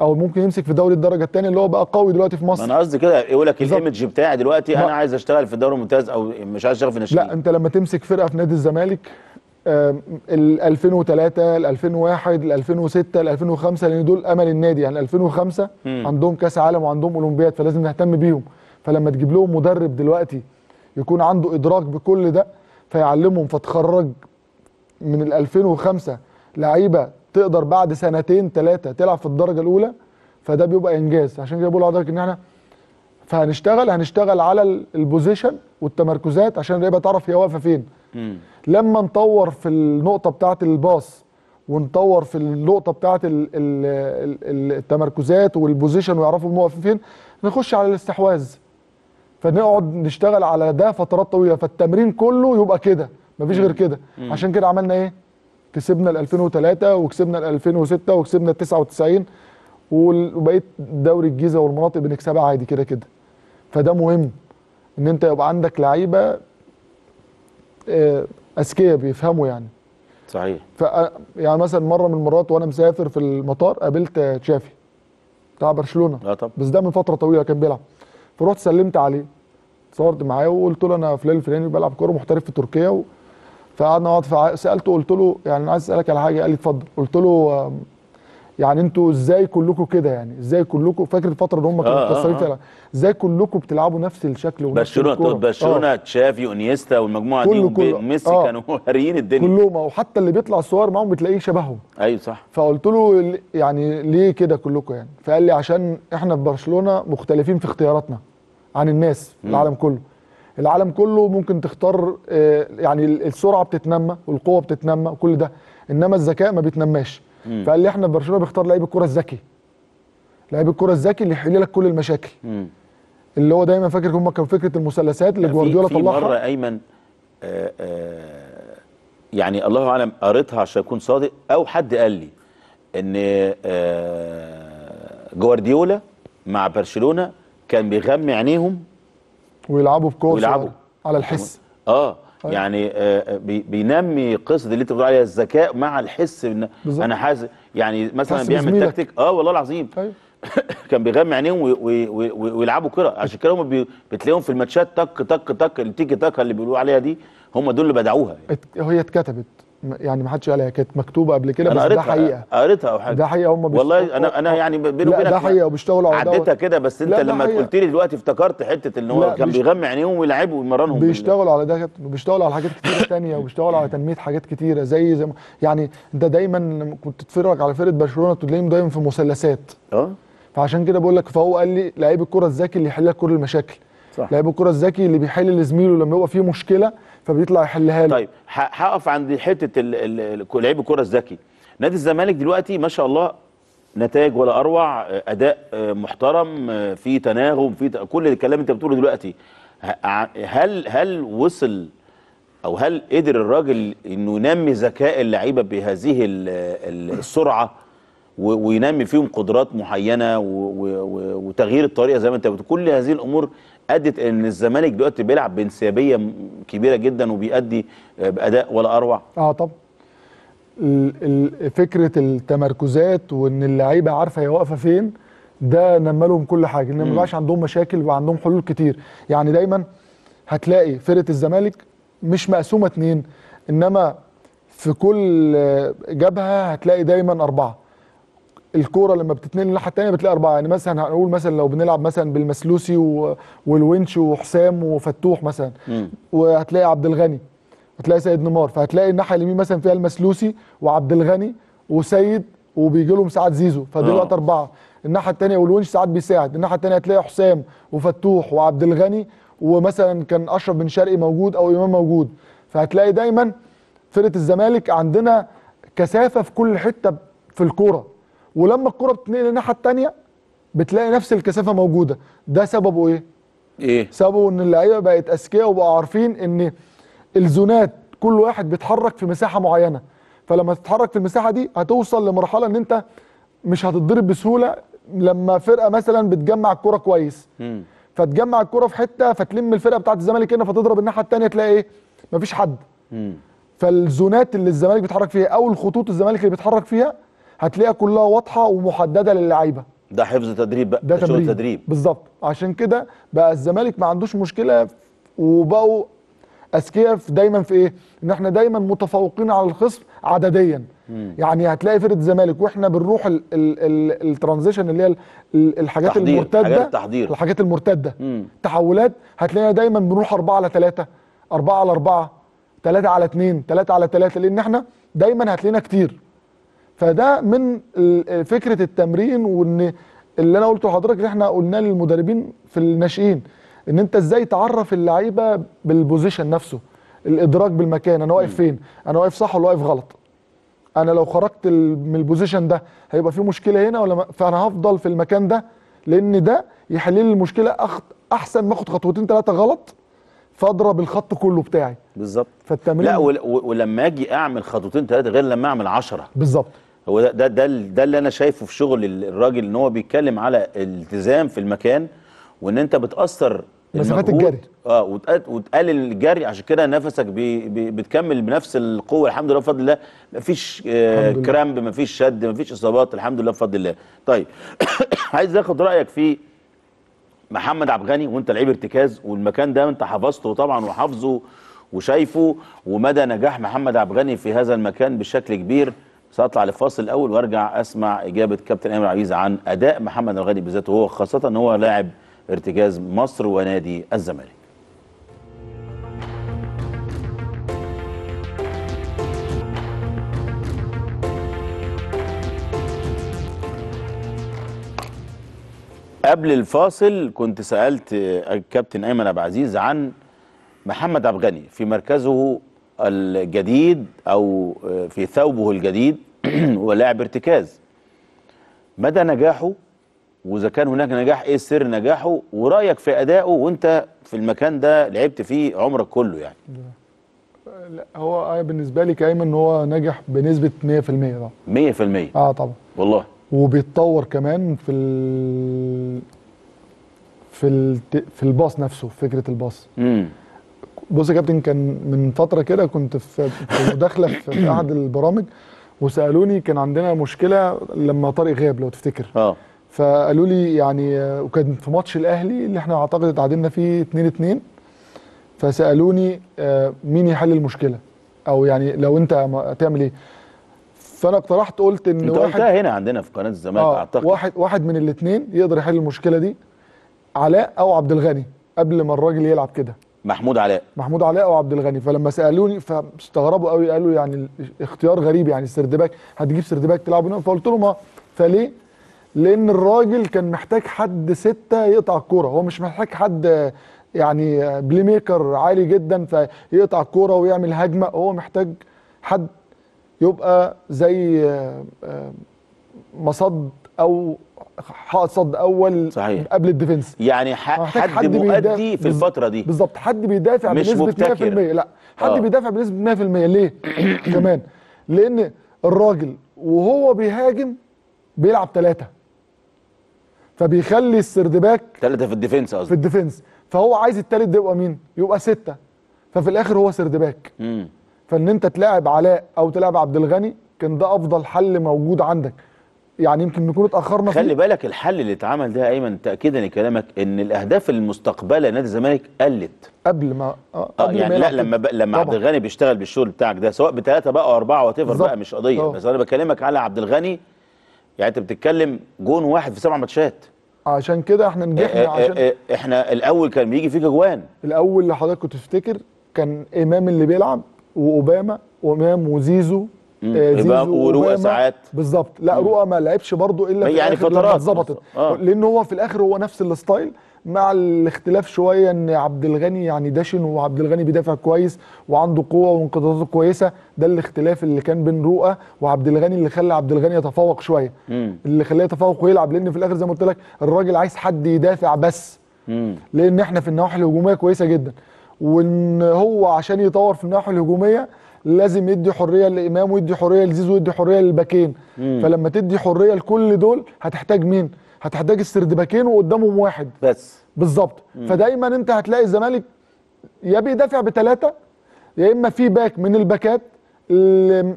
او ممكن يمسك في دوري الدرجه الثانيه اللي هو بقى قوي دلوقتي في مصر. انا قصدي كده يقول لك الايمج بتاعي دلوقتي انا عايز اشتغل في الدوري الممتاز، او مش عايز اشتغل في الناشئين. لا انت لما تمسك فرقه في نادي الزمالك ال ألفين وتلاتة، ال ألفين وواحد، ال ألفين وستة، ال ألفين وخمسة، لان دول امل النادي، يعني ألفين وخمسة م. عندهم كاس عالم وعندهم اولمبياد، فلازم نهتم بيهم. فلما تجيب لهم مدرب دلوقتي يكون عنده ادراك بكل ده فيعلمهم، فتخرج من ال ألفين وخمسة لعيبه تقدر بعد سنتين ثلاثه تلعب في الدرجه الاولى، فده بيبقى انجاز. عشان كده بقول لحضرتك ان احنا فهنشتغل هنشتغل على البوزيشن والتمركزات عشان اللعيبه تعرف هي واقفه فين. مم. لما نطور في النقطه بتاعه الباص، ونطور في النقطه بتاعه التمركزات والبوزيشن، ويعرفوا هم واقفين فين، نخش على الاستحواذ، فنقعد نشتغل على ده فترات طويله. فالتمرين كله يبقى كده، مفيش غير كده. مم. عشان كده عملنا ايه؟ كسبنا ال ألفين وتلاتة، وكسبنا ال ألفين وستة، وكسبنا ال تسعة وتسعين، وبقيت دوري الجيزه والمناطق بنكسبها عادي كده كده. فده مهم ان انت يبقى عندك لعيبه اذكياء بيفهموا يعني. صحيح. ف يعني مثلا مره من المرات وانا مسافر في المطار قابلت تشافي بتاع برشلونه. لا طب. بس ده من فتره طويله كان بيلعب. فروحت سلمت عليه اتصورت معاه وقلت له انا فلان الفلاني بلعب كوره محترف في تركيا، فقعدنا نقعد فع... سالته قلت له يعني انا عايز اسالك على حاجه. قال لي اتفضل. قلت له يعني انتوا ازاي كلكم كده؟ يعني ازاي كلكم فاكر الفتره اللي هم كانوا مكسرين ازاي كلكم بتلعبوا نفس الشكل ونفس الكوره؟ برشلونه تشافي وانيستا والمجموعه دي وميسي آه. كانوا هاريين الدنيا كلهم، وحتى اللي بيطلع الصور معاهم بتلاقيه شبههم. ايوه صح. فقلت له يعني ليه كده كلكم يعني؟ فقال لي عشان احنا في برشلونه مختلفين في اختياراتنا عن الناس م. العالم كله العالم كله ممكن تختار يعني السرعه بتتنمى والقوه بتتنمى وكل ده، انما الذكاء ما بيتنماش. فقال لي احنا في برشلونه بيختار لعيب الكوره الذكي، لعيب الكوره الذكي اللي يحل لك كل المشاكل، مم. اللي هو دايما فاكر هم كان فكره المثلثات اللي جوارديولا طلعها. في مره ايمن آآ آآ يعني الله اعلم قريتها عشان اكون صادق او حد قال لي ان جوارديولا مع برشلونه كان بيغمي عينيهم ويلعبوا بكوره ويلعبوا على الحس اه يعني آه بينمي قصه اللي انت بتقول عليها الذكاء مع الحس. انا حاسس يعني مثلا بيعمل تكتيك اه والله العظيم كان بيغمي عينيهم ويلعبوا كره، عشان كده هم بتلاقيهم في الماتشات تك تك تك التيكي تاكا اللي بيقولوا عليها دي هم دول اللي بدعوها يعني. هي اتكتبت يعني ما حدش قالها، كانت مكتوبه قبل كده بس ده حقيقه قريتها او حاجه. ده حقيقه هم والله انا انا يعني بيني وبينك ده حقيقه وبيشتغلوا على ده عديتها كده، بس انت لما قلت لي دلوقتي افتكرت حته ان هو كان بيغمي عينيهم ويلعبوا ويمرنهم. بيشتغلوا على ده يا كابتن، وبيشتغلوا على حاجات كتيره ثانيه وبيشتغلوا على تنميه حاجات كتيره زي زي يعني انت دايما كنت تتفرج على فرقه برشلونه تلاقيهم دايما في مثلثات اه فعشان كده بقول لك. فهو قال لي لعيب الكره الذكي اللي يحل لك كل المشاكل، لعيب الكره الذكي اللي بيحل لزميله لما يبقى فيه مشكله فبيطلع يحلها له. طيب هقف عند حته لعيب الكره الذكي. نادي الزمالك دلوقتي ما شاء الله نتائج ولا اروع، اداء محترم، في تناغم، في كل الكلام انت بتقوله دلوقتي. هل هل وصل او هل قدر الراجل انه ينمي ذكاء اللعيبه بهذه السرعه وينمي فيهم قدرات معينه وتغيير الطريقه زي ما انت بتقول؟ كل هذه الامور ادت ان الزمالك دلوقتي بيلعب بانسيابيه كبيره جدا وبيأدي باداء ولا اروع. اه طبعا فكره التمركزات وان اللعيبه عارفه هي واقفه فين ده نمى لهم كل حاجه، ان ما بقاش عندهم مشاكل وعندهم حلول كتير. يعني دايما هتلاقي فرقه الزمالك مش مقسومه اتنين، انما في كل جبهه هتلاقي دايما اربعه. الكوره لما بتتنقل الناحيه الثانيه بتلاقي اربعه. يعني مثلا هنقول مثلا لو بنلعب مثلا بالمسلوسي و... والونش وحسام وفتوح مثلا م. وهتلاقي عبد الغني، هتلاقي سيد نيمار، فهتلاقي الناحيه اليمين مثلا فيها المسلوسي وعبد الغني وسيد وبيجي لهم ساعات زيزو، فدلوقتي اربعه. الناحيه الثانيه والونش ساعات بيساعد، الناحيه الثانيه هتلاقي حسام وفتوح وعبد الغني ومثلا كان اشرف بن شرقي موجود او امام موجود. فهتلاقي دايما فرقه الزمالك عندنا كثافه في كل حته في الكوره، ولما الكرة بتنقل الناحية التانية بتلاقي نفس الكثافة موجودة. ده سببه ايه؟ ايه؟ سببه ان اللعيبة بقت اذكياء وبقوا عارفين ان الزونات كل واحد بيتحرك في مساحة معينة، فلما تتحرك في المساحة دي هتوصل لمرحلة ان انت مش هتتضرب بسهولة لما فرقة مثلا بتجمع الكرة كويس. مم. فتجمع الكرة في حتة فتلم الفرقة بتاعت الزمالك هنا فتضرب الناحية التانية تلاقي ايه؟ مفيش حد. مم. فالزونات اللي الزمالك بيتحرك فيها او الخطوط الزمالك اللي بيتحرك فيها هتلاقيها كلها واضحه ومحدده للعيبه. ده حفظ تدريب بقى، ده شغل تدريب بالظبط. عشان كده بقى الزمالك ما عندوش مشكله وبقوا اذكياء دايما في ايه؟ ان احنا دايما متفوقين على الخصم عدديا. مم. يعني هتلاقي فرقه الزمالك واحنا بنروح الترانزيشن اللي هي الحاجات المرتده، الحاجات المرتده تحولات، هتلاقينا دايما بنروح اربعه على ثلاثه، اربعه على اربعه، ثلاثه على اثنين، ثلاثه على ثلاثه، لان احنا دايما هتلاقينا كتير. فده من فكره التمرين، وان اللي انا قلته لحضرتك اللي احنا قلناه للمدربين في الناشئين ان انت ازاي تعرف اللعيبه بالبوزيشن نفسه، الادراك بالمكان، انا واقف فين، انا واقف صح ولا واقف غلط، انا لو خرجت من البوزيشن ده هيبقى في مشكله هنا ولا، فانا هفضل في المكان ده لان ده يحل لي المشكله احسن ما اخد خطوتين ثلاثه غلط فاضرب الخط كله بتاعي. بالظبط. فالتمرين لا ول ولما اجي اعمل خطوتين ثلاثه غير لما اعمل عشره. بالظبط. هو ده ده ده, ده اللي انا شايفه في شغل الراجل، ان هو بيتكلم على الالتزام في المكان وان انت بتاثر مسافات الجري اه وتقلل الجري، عشان كده نفسك بي بي بتكمل بنفس القوه الحمد لله بفضل الله، مفيش آه كرامب، مفيش شد، مفيش اصابات الحمد لله بفضل الله. طيب عايز اخد رايك في محمد عبد الغني وانت لعيب ارتكاز، والمكان ده انت حفظته طبعا وحافظه وشايفه ومدى نجاح محمد عبد الغني في هذا المكان بشكل كبير. سأطلع لفاصل الاول وارجع اسمع اجابه كابتن ايمن عبد العزيز عن اداء محمد الغني بالذات، وهو خاصه ان هو لاعب ارتكاز مصر ونادي الزمالك. قبل الفاصل كنت سألت الكابتن أيمن عبد العزيز عن محمد عبد الغني في مركزه الجديد أو في ثوبه الجديد ولاعب ارتكاز، مدى نجاحه وإذا كان هناك نجاح إيه سر نجاحه، ورأيك في أدائه وأنت في المكان ده لعبت فيه عمرك كله يعني. لا هو بالنسبة لي كأيمن إن هو نجح بنسبة مية في المية طبعا. مية في المية أه طبعا والله. وبيتطور كمان في ال... في ال... في الباص نفسه، فكره الباص. امم بص يا كابتن، كان من فتره كده كنت في مداخله في احد البرامج وسالوني، كان عندنا مشكله لما طارق غاب لو تفتكر. اه فقالوا لي يعني، وكان في ماتش الاهلي اللي احنا اعتقد اتعادلنا فيه اتنين اتنين، فسالوني مين يحل المشكله او يعني لو انت هتعمل ايه. فانا اقترحت قلت ان انت واحد هنا عندنا في قناه الزمالك آه اعتقد واحد واحد من الاثنين يقدر يحل المشكله دي، علاء او عبد الغني، قبل ما الراجل يلعب كده محمود علاء محمود علاء او عبد الغني. فلما سالوني فاستغربوا قوي، قالوا يعني اختيار غريب يعني السردباك، هتجيب سردباك تلعب هنا؟ فقلت لهم اه. فليه؟ لان الراجل كان محتاج حد سته يقطع الكوره، هو مش محتاج حد يعني بلاي ميكر عالي جدا فيقطع الكوره ويعمل هجمه، هو محتاج حد يبقى زي مصد او حائط صد اول. صحيح. قبل الديفنس يعني حد, حد مؤدي في الفتره دي بالظبط، حد بيدافع مش بنسبه مية في المية. لا حد أوه. بيدافع بنسبه مية في المية. ليه؟ كمان لان الراجل وهو بيهاجم بيلعب ثلاثه، فبيخلي السردباك ثلاثه في الديفنس قصدي في الديفنس، فهو عايز الثالث ده يبقى مين؟ يبقى سته، ففي الاخر هو سردباك. امم فان انت تلاعب علاء او تلاعب عبد الغني كان ده افضل حل موجود عندك يعني، يمكن نكون اتاخرنا فيه. خلي بالك الحل اللي اتعمل ده ايمن تاكيدا لكلامك ان الاهداف المستقبله نادي الزمالك قلت قبل ما آه قبل يعني ما لا لما ب... لما عبد الغني بيشتغل بالشغل بتاعك ده، سواء بثلاثه بقى او اربعه واتيفر بقى مش قضيه طبعا. بس انا بكلمك على عبد الغني يعني، انت بتتكلم جون واحد في سبع ماتشات، عشان كده احنا نجحنا. عشان احنا الاول كان بيجي فيك اجوان، الاول اللي حضرتك كنت تفتكر كان امام اللي بيلعب واوباما وامام وزيزو آه زيزو ورؤى ساعات بالظبط. لا رؤى ما لعبش برضه الا في يعني فترات اتظبطت آه. لان هو في الاخر هو نفس الستايل مع الاختلاف شويه ان عبد الغني يعني داشن، وعبد الغني بيدافع كويس وعنده قوه وانقضاضاته كويسه، ده الاختلاف اللي كان بين رؤى وعبد الغني اللي خلى عبد الغني يتفوق شويه، مم. اللي خلاه يتفوق ويلعب، لان في الاخر زي ما قلت لك الراجل عايز حد يدافع بس، مم. لان احنا في النواحي الهجوميه كويسه جدا، وان هو عشان يطور في الناحيه الهجوميه لازم يدي حريه لامام ويدي حريه لزيزو ويدي حريه للباكين. فلما تدي حريه لكل دول هتحتاج مين؟ هتحتاج السردباكين وقدامهم واحد بس بالظبط. فدايما انت هتلاقي الزمالك يا بيدافع بثلاثه، يا اما في باك من الباكات اللي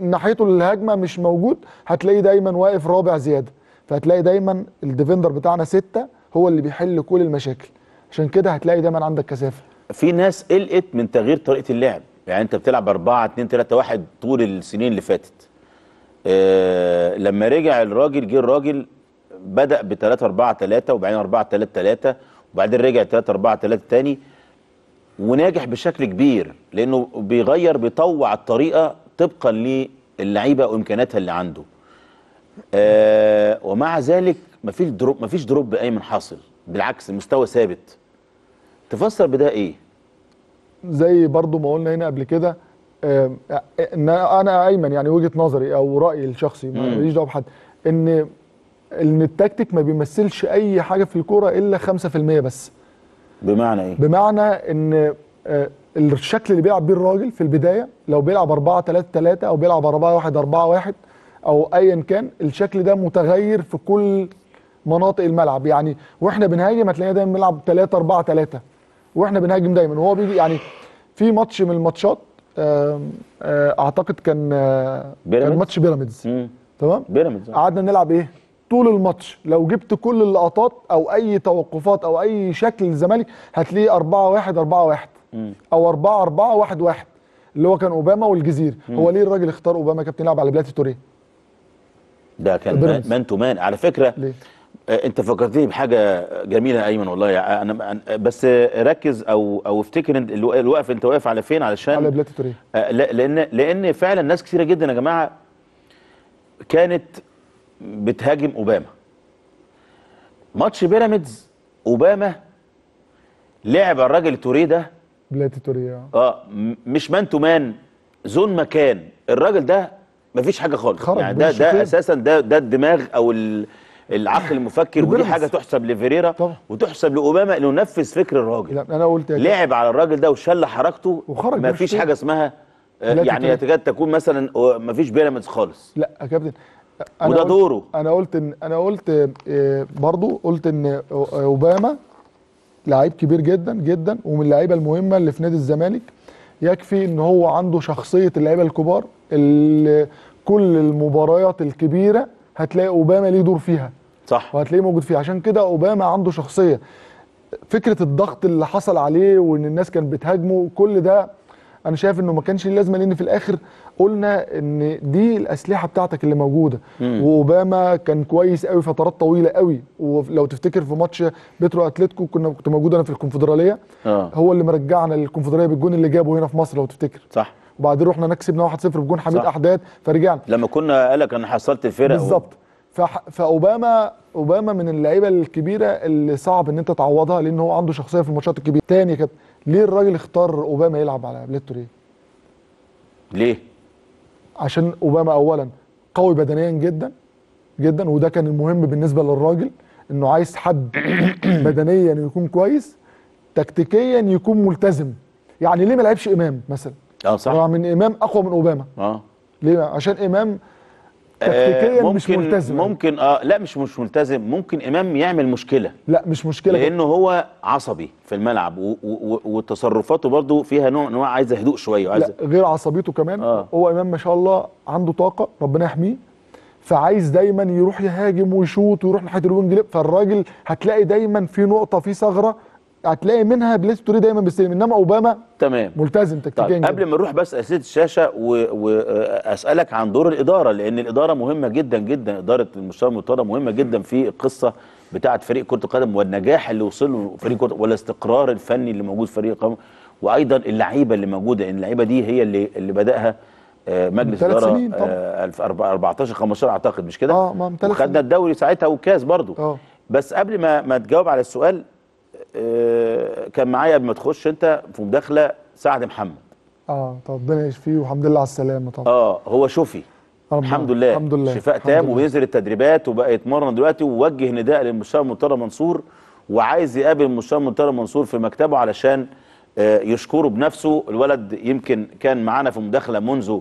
ناحيته الهجمه مش موجود، هتلاقيه دايما واقف رابع زياده، فهتلاقي دايما الديفندر بتاعنا سته هو اللي بيحل كل المشاكل، عشان كده هتلاقي دايما عندك كثافه. في ناس قلقت من تغيير طريقه اللعب، يعني انت بتلعب أربعة اتنين تلاتة واحد طول السنين اللي فاتت. أه لما رجع الراجل، جه الراجل بدأ ب تلاتة أربعة تلاتة وبعدين أربعة تلاتة تلاتة وبعدين رجع تلاتة أربعة تلاتة تاني، وناجح بشكل كبير لانه بيغير بيطوع الطريقه طبقا للعيبه وامكاناتها اللي عنده. أه ومع ذلك مفيش دروب مفيش دروب ايمن حاصل، بالعكس المستوى ثابت. تفسر بده ايه؟ زي برضو ما قلنا هنا قبل كده، انا ايمن يعني وجهه نظري او رايي الشخصي ماليش دعوه بحد، ان ان التكتيك ما بيمثلش اي حاجه في الكوره الا خمسة في المية بس. بمعنى ايه؟ بمعنى ان الشكل اللي بيلعب بيه الراجل في البدايه، لو بيلعب أربعة تلاتة تلاتة او بيلعب أربعة واحد أربعة واحد او ايا كان، الشكل ده متغير في كل مناطق الملعب يعني. واحنا بنهاجم هتلاقينا دايما بنلعب تلاتة أربعة تلاتة واحنا بنهاجم دايما، وهو بيجي يعني في ماتش من الماتشات اعتقد كان كان ماتش بيراميدز، تمام؟ بيراميدز قعدنا نلعب ايه؟ طول الماتش. لو جبت كل اللقطات او اي توقفات او اي شكل للزمالك هتلاقيه أربعة واحد أربعة واحد او أربعة أربعة واحد واحد اللي هو كان اوباما والجزيرة. هو ليه الراجل اختار اوباما كابتن يلعب على بلاتي توريه؟ ده كان مان تو مان على فكره. ليه؟ انت فكرتني بحاجه جميله ايمن والله. يعني انا بس ركز او او افتكر الوقف انت واقف على فين علشان على بلاتي توريه. لان لان فعلا ناس كثيره جدا يا جماعه كانت بتهاجم اوباما. ماتش بيراميدز اوباما لعب على الراجل توريه ده بلاتي توريه اه مش مان تو مان، زون مكان. الراجل ده مفيش حاجه خالص يعني. ده ده اساسا ده ده الدماغ او العقل المفكر، ودي حاجه تحسب لفريرا وتحسب لاوباما انه نفذ فكر الراجل. لا انا قلت لعب على الراجل ده وشل حركته وخرج. مفيش حاجه اسمها يعني تكاد تكون مثلا مفيش بيراميدز خالص. لا يا كابتن وده دوره. انا قلت ان انا قلت برضو قلت ان اوباما لعيب كبير جدا جدا ومن اللعيبه المهمه اللي في نادي الزمالك. يكفي ان هو عنده شخصيه اللعيبه الكبار اللي كل المباريات الكبيره هتلاقي اوباما ليه دور فيها، صح، وهتلاقيه موجود فيها. عشان كده اوباما عنده شخصيه. فكره الضغط اللي حصل عليه وان الناس كانت بتهاجمه كل ده انا شايف انه ما كانش ليه لازمه، لان في الاخر قلنا ان دي الاسلحه بتاعتك اللي موجوده. مم. واوباما كان كويس قوي فترات طويله قوي. ولو تفتكر في ماتش بيترو اتلتيكو كنا كنت موجود انا في الكونفدراليه. آه. هو اللي مرجعنا للكونفدراليه بالجون اللي جابه هنا في مصر لو تفتكر، صح. وبعدين رحنا نكسبنا واحد صفر بجون حميد احداد فرجعنا لما كنا قالك انا حصلت الفرق بالظبط. فاوباما اوباما من اللعيبه الكبيره اللي صعب ان انت تعوضها لان هو عنده شخصيه في الماتشات الكبيره. تاني كده ليه الراجل اختار اوباما يلعب على بلاتي توريه؟ ليه؟ عشان اوباما اولا قوي بدنيا جدا جدا، وده كان المهم بالنسبه للراجل انه عايز حد بدنيا يكون كويس، تكتيكيا يكون ملتزم. يعني ليه ما لعبش امام مثلا؟ اه صح. طبعا من امام اقوى من اوباما. اه ليه؟ عشان امام تكتيكيا آه مش ملتزم. ممكن اه لا مش مش ملتزم، ممكن امام يعمل مشكله. لا مش مشكله لانه هو عصبي في الملعب وتصرفاته برضو فيها نوع نوع عايز هدوء شويه وعايز لا غير عصبيته كمان. آه. هو امام ما شاء الله عنده طاقه ربنا يحميه، فعايز دايما يروح يهاجم ويشوط ويروح ناحيه الوينج ليفت. فالراجل هتلاقي دايما في نقطه في ثغره هتلاقي منها بلاتي توريه دايما بيستلم، انما اوباما تمام ملتزم تكتيكيا. قبل ما نروح بس اسيد الشاشه واسالك عن دور الاداره، لان الاداره مهمه جدا جدا. اداره المستشار مرتضى مهمه جدا في القصه بتاعه فريق كره القدم والنجاح اللي وصل له فريق كره والاستقرار الفني اللي موجود في فريق القدم، وايضا اللعيبه اللي موجوده. ان اللعيبه دي هي اللي اللي بداها مجلس اداره ألفين وأربعتاشر خمستاشر اعتقد، مش كده؟ اه وخدنا الدوري ساعتها والكاس برضو. اه بس قبل ما ما تجاوب على السؤال كان معايا قبل ما تخش انت في مداخله سعد محمد. اه طب ربنا يشفيه والحمد لله على السلامه طبعا. اه هو شفي الحمد لله، الحمد لله شفاء تام وبينزل التدريبات وبقى يتمرن دلوقتي. ووجه نداء للمستشار المرتضى منصور وعايز يقابل المستشار المرتضى منصور في مكتبه علشان آه يشكره بنفسه. الولد يمكن كان معانا في مداخله منذ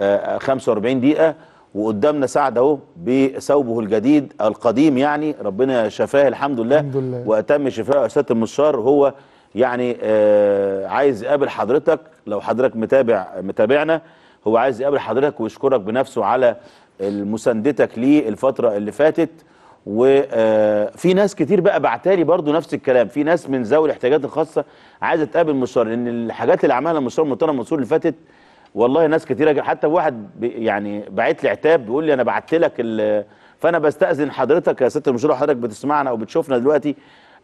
آه خمسة وأربعين دقيقه، وقدامنا سعد اهو بثوبه الجديد القديم يعني ربنا شفاه الحمد لله، الحمد لله. واتم شفاءه يا سياده المستشار. هو يعني آه عايز يقابل حضرتك لو حضرتك متابع متابعنا. هو عايز يقابل حضرتك ويشكرك بنفسه على مساندتك ليه الفتره اللي فاتت. وفي ناس كتير بقى بعتالي برضو نفس الكلام، في ناس من ذوي الاحتياجات الخاصه عايزه تقابل المستشار، لان الحاجات اللي عملها المستشار مرتضى منصور اللي فاتت والله ناس كتيرة. حتى واحد يعني بعت لي عتاب بيقول لي انا بعت لك، فانا بستأذن حضرتك يا سياده المشرف حضرتك بتسمعنا او بتشوفنا دلوقتي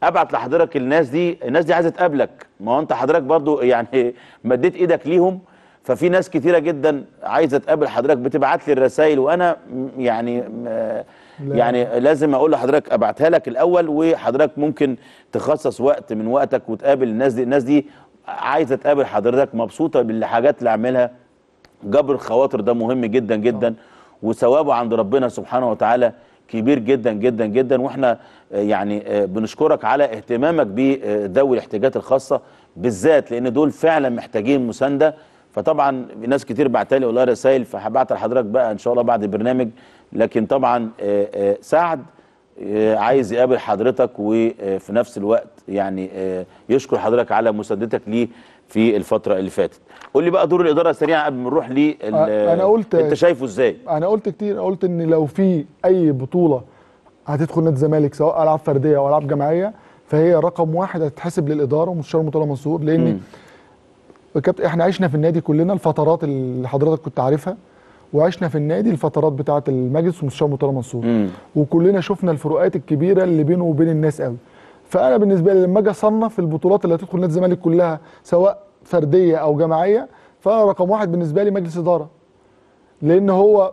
ابعت لحضرتك الناس دي، الناس دي عايزه تقابلك. ما هو انت حضرتك برضو يعني مديت ايدك ليهم، ففي ناس كتيرة جدا عايزه تقابل حضرتك بتبعت لي الرسائل، وانا يعني يعني لازم اقول لحضرتك ابعتها لك الاول، وحضرتك ممكن تخصص وقت من وقتك وتقابل الناس دي. الناس دي عايزه تقابل حضرتك، مبسوطه بالحاجات اللي عاملها. جبر الخواطر ده مهم جدا جدا، وثوابه عند ربنا سبحانه وتعالى كبير جدا جدا جدا. واحنا يعني بنشكرك على اهتمامك بذوي الاحتياجات الخاصه بالذات، لان دول فعلا محتاجين مسانده. فطبعا ناس كتير بعتالي والله رسائل، فهبعت لحضرتك بقى ان شاء الله بعد البرنامج. لكن طبعا سعد عايز يقابل حضرتك، وفي نفس الوقت يعني يشكر حضرتك على مساندتك ليه في الفتره اللي فاتت. قول لي بقى دور الاداره سريعا قبل ما نروح ليه. انا قلت انت شايفه ازاي؟ انا قلت كتير، قلت ان لو في اي بطوله هتدخل نادي الزمالك سواء العاب فرديه او العاب جماعيه، فهي رقم واحد هتتحسب للاداره ومستشار مرتضى منصور. لان الكابتن احنا عشنا في النادي كلنا الفترات اللي حضرتك كنت عارفها، وعشنا في النادي الفترات بتاعه المجلس ومستشار مرتضى منصور، وكلنا شفنا الفروقات الكبيره اللي بينه وبين الناس قوي. فانا بالنسبه لي لما اجي اصنف البطولات اللي هتدخل نادي الزمالك كلها سواء فرديه او جماعيه، فانا رقم واحد بالنسبه لي مجلس اداره، لان هو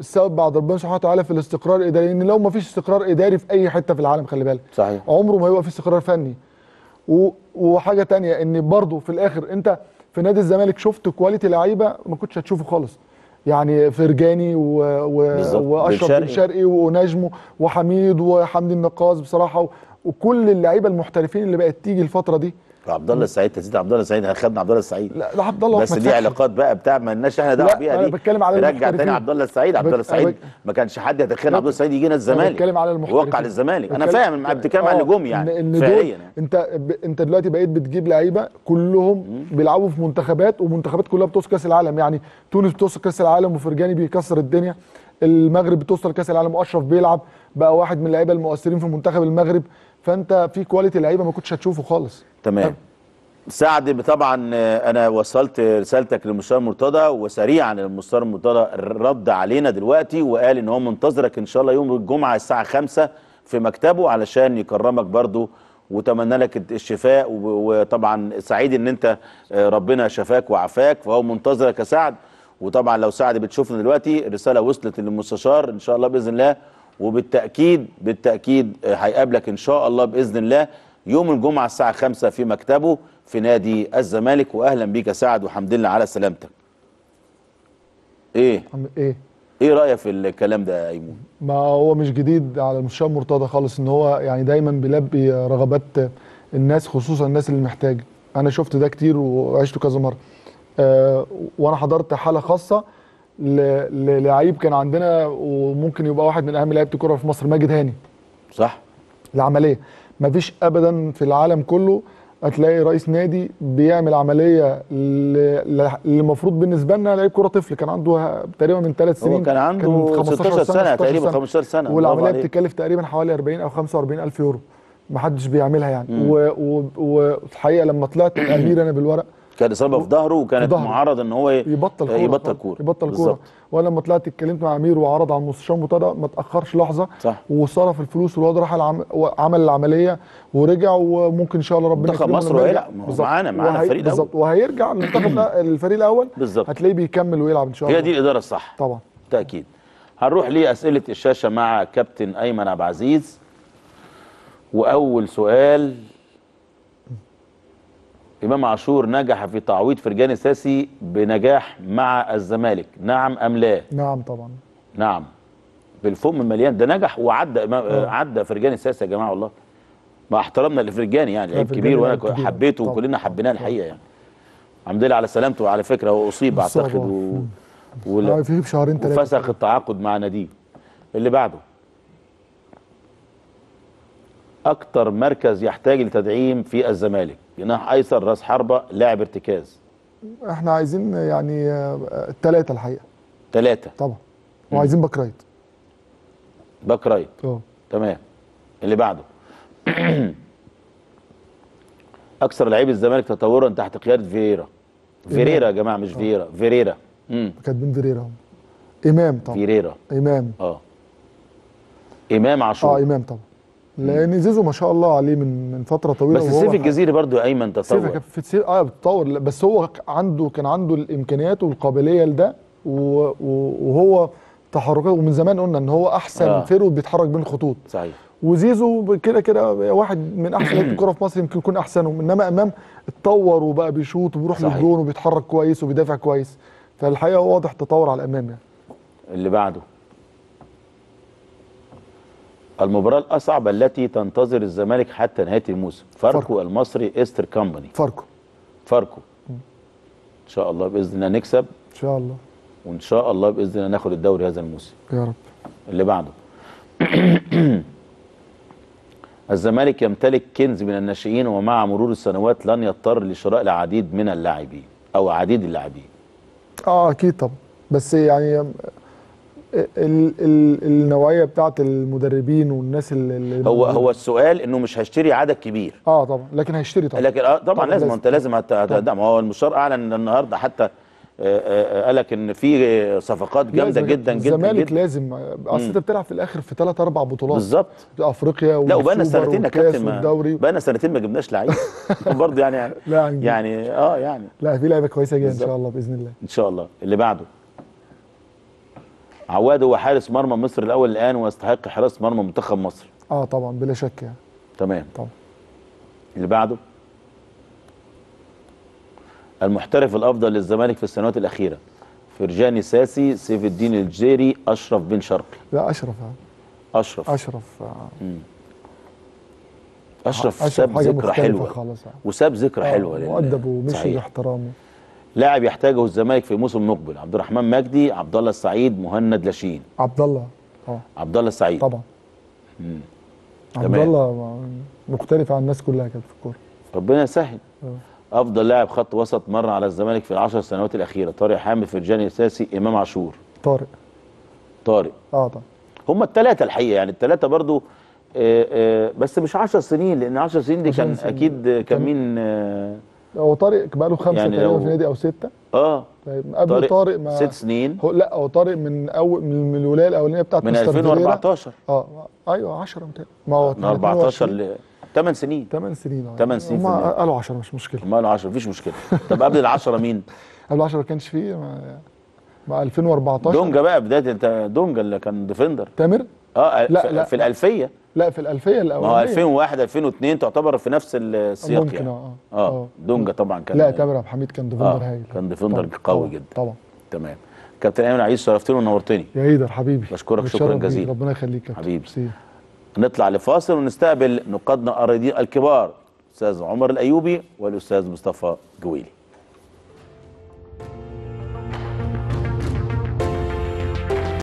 السبب بعد ربنا سبحانه وتعالى في الاستقرار الاداري. لان لو ما فيش استقرار اداري في اي حته في العالم خلي بالك صحيح. عمره ما هيبقى في استقرار فني. و... وحاجه ثانيه ان برضه في الاخر انت في نادي الزمالك شفت كواليتي لعيبه ما كنتش هتشوفه خالص، يعني فرجاني و... و... واشرف الشرقي ونجمه وحميد وحمدي النقاز بصراحه، و... وكل اللعيبه المحترفين اللي بقت تيجي الفتره دي. عبد الله السعيد، تسديد عبد الله السعيد، اخذنا عبد الله السعيد. لا ده عبد الله بس دي علاقات بقى بتاع ما لناش احنا دعوه بيها دي. بتكلم على رجع تاني عبد الله السعيد، عبد الله السعيد ما كانش حد يتخيل عبد الله السعيد يجينا الزمالك. بتكلم على المحترفين، وقع للزمالك. انا فاهم بتتكلم على النجوم يعني فعليا. انت ب... انت دلوقتي بقيت بتجيب لعيبه كلهم بيلعبوا في منتخبات، ومنتخبات كلها بتوصل كاس العالم، يعني تونس بتوصل كاس العالم وفرجاني بيكسر الدنيا، المغرب بتوصل كاس العالم واشرف بيلعب بقى واحد من اللعيبه المؤثرين في منتخب المغرب. فانت في كواليتي لعيبه ما كنتش هتشوفه خالص. تمام. سعد طبعا انا وصلت رسالتك للمستشار مرتضى، وسريعا المستشار مرتضى رد علينا دلوقتي وقال ان هو منتظرك ان شاء الله يوم الجمعه الساعه خمسة في مكتبه علشان يكرمك برضو، وتمنى لك الشفاء، وطبعا سعيد ان انت ربنا شفاك وعافاك، فهو منتظرك يا سعد. وطبعا لو سعد بتشوفنا دلوقتي الرساله وصلت للمستشار ان شاء الله باذن الله، وبالتأكيد بالتأكيد هيقابلك إن شاء الله بإذن الله يوم الجمعة الساعة خمسة في مكتبه في نادي الزمالك. وأهلا بيك يا سعد وحمد لله على سلامتك. إيه؟ إيه؟ إيه رأيك في الكلام ده يا أيمون؟ ما هو مش جديد على المستشار مرتضى خالص، إن هو يعني دايما بيلبي رغبات الناس، خصوصا الناس اللي محتاجة. أنا شفت ده كتير وعشته كذا مرة. أه وأنا حضرت حالة خاصة للعيب كان عندنا، وممكن يبقى واحد من اهم لعيبه الكوره في مصر، ماجد هاني. صح. العمليه مفيش ابدا في العالم كله هتلاقي رئيس نادي بيعمل عمليه اللي المفروض بالنسبه لنا لعيب كوره طفل، كان عنده تقريبا من ثلاث سنين، هو كان عنده كان ستاشر سنة تقريبا، خمستاشر سنة. والعمليه بتكلف تقريبا حوالي أربعين أو خمسة وأربعين ألف يورو، محدش بيعملها يعني. والحقيقه لما طلعت الامير انا بالورق كان اصابه في ظهره، وكانت معرض ان هو يبطل كوره يبطل كوره يبطل كوره وانا لما طلعت اتكلمت مع امير وعرض على المستشار مرتضى ما تاخرش لحظه، صح. وصرف الفلوس والواد راح العم... عمل العمليه ورجع، وممكن ان شاء الله ربنا يكرمه. منتخب مصر هيلعب معانا معانا الفريق الاول بالظبط، وهيرجع المنتخب الفريق الاول بالظبط، هتلاقيه بيكمل ويلعب ان شاء الله. هي دي الاداره الصح طبعا بالتاكيد. هنروح لاسئله الشاشه مع كابتن ايمن عبد العزيز، واول سؤال: إمام عاشور نجح في تعويض فرجاني الساسي بنجاح مع الزمالك، نعم أم لا؟ نعم طبعا. نعم. بالفم مليان، ده نجح وعدى إمام عدى فرجاني الساسي يا جماعة والله. ما احترمنا لفرجاني يعني، لعيب كبير وأنا حبيته وكلنا حبيناه الحقيقة يعني. الحمد لله على سلامته، وعلى فكرة هو أصيب أعتقد و... و... وفسخ التعاقد مع ناديه. اللي بعده: أكتر مركز يحتاج لتدعيم في الزمالك؟ جناح ايسر، راس حربه، لاعب ارتكاز. احنا عايزين يعني ثلاثه الحقيقه. ثلاثه طبعا، وعايزين باك رايت. باك رايت اه تمام. اللي بعده: اكثر لعيب الزمالك تطورا تحت قياده فيريرا. فيريرا يا جماعه، مش فيرا، فيريرا. امم كاتبين فيريرا هم. امام طبعا. فيريرا امام اه امام عاشور اه امام طبعا، لان زيزو ما شاء الله عليه من من فتره طويله. بس سيف الجزيري برضو يا ايمن تطور، سيف اه بتطور، بس هو عنده كان عنده الامكانيات والقابليه لده، وهو تحركاته ومن زمان قلنا ان هو احسن آه. فيرود بيتحرك بين الخطوط صحيح. وزيزو كده كده واحد من احسن لعيبه الكوره في مصر، يمكن يكون احسنهم، انما امام اتطور وبقى بيشوط وبيروح للجون وبيتحرك كويس وبيدافع كويس، فالحقيقه هو واضح تطور على الامام يعني. اللي بعده: المباراة الأصعب التي تنتظر الزمالك حتى نهاية الموسم؟ فاركو, فاركو. المصري، إيستر كامباني. فاركو فاركو م. إن شاء الله بإذن الله نكسب إن شاء الله، وإن شاء الله بإذن الله ناخد الدوري هذا الموسم يا رب. اللي بعده: الزمالك يمتلك كنز من الناشئين، ومع مرور السنوات لن يضطر لشراء العديد من اللاعبين أو عديد اللاعبين. آه أكيد طبعا، بس يعني النوعيه بتاعه المدربين والناس اللي هو هو السؤال انه مش هيشتري عدد كبير. اه طبعا، لكن هيشتري طبعا. لكن آه طبعا, طبعا لازم, لازم. انت لازم هتدعم. هو المشار اعلن النهارده حتى قالك ان في صفقات جامده جدا جدا. الزمالك لازم، اصل انت بتلعب في الاخر في ثلاث اربع بطولات بالظبط، افريقيا والسوبر والكاس. لا وبقالنا سنتين يا كابتن، بقالنا سنتين ما جبناش لعيب برضه يعني يعني, يعني اه يعني لا في لعيبه كويسه جدا ان شاء الله باذن الله. ان شاء الله. اللي بعده عواد هو حارس مرمى مصر الاول الان ويستحق حراسه مرمى منتخب مصر. اه طبعا بلا شك يعني. تمام طبعا. اللي بعده المحترف الافضل للزمالك في السنوات الاخيره فرجاني الساسي، سيف الدين الجزيري، اشرف بن شرقي. لا اشرف اشرف اشرف امم اشرف ساب ذكرى حلوه، وساب ذكرى حلوه مؤدبه ومشي باحترامه. لاعب يحتاجه الزمالك في موسم مقبل عبد الرحمن مجدي، عبد الله السعيد، مهند لاشين. عبد الله اه عبد الله السعيد طبعا. امم عبد الله مختلف عن الناس كلها كانت في الكوره، ربنا يسهل. افضل لاعب خط وسط مر على الزمالك في العشر سنوات الاخيره طارق حامد، فرجاني الساسي، امام عاشور. طارق طارق اه طبعا. هم الثلاثه الحقيقه يعني الثلاثه برضو آآ آآ بس مش عشر سنين، لان عشر سنين دي كان سنين. اكيد كان, كان مين هو طارق بقى له خمسه يعني تقريبا في نادي او سته. اه طيب قبل طارق, طارق ما ست سنين هو لا هو طارق من اول من الولايه الاولانيه بتاعت مستر فيريرا من ألفين وأربعتاشر. اه ايوه عشرة ما هو من أربعتاشر ل تمن سنين. تمن سنين اه تمن سنين. هم قالوا عشرة مش مشكله. هم قالوا عشرة مفيش مشكله. طب قبل العشرة مين؟ قبل العشرة ما كانش فيه مع, مع ألفين وأربعتاشر دونجا بقى بدايه. انت دونجا اللي كان ديفندر تامر؟ اه لا في, لا في الالفيه. لا في الالفيه الاولانيه. ما هو ألفين وواحد ألفين واتنين تعتبر في نفس السياق ممكن يعني. اه اه دونجا طبعا كان. لا تامر عبد الحميد كان ديفندر آه هايل. كان ديفندر قوي جدا طبعا. تمام. كابتن أيمن عبد العزيز شرفتني ونورتني. يا ايدر حبيبي بشكرك شكرا جزيلا. ربنا يخليك يا حبيبي. نطلع لفاصل ونستقبل نقادنا الرياضيين الكبار الاستاذ عمر الايوبي والاستاذ مصطفى جويلي.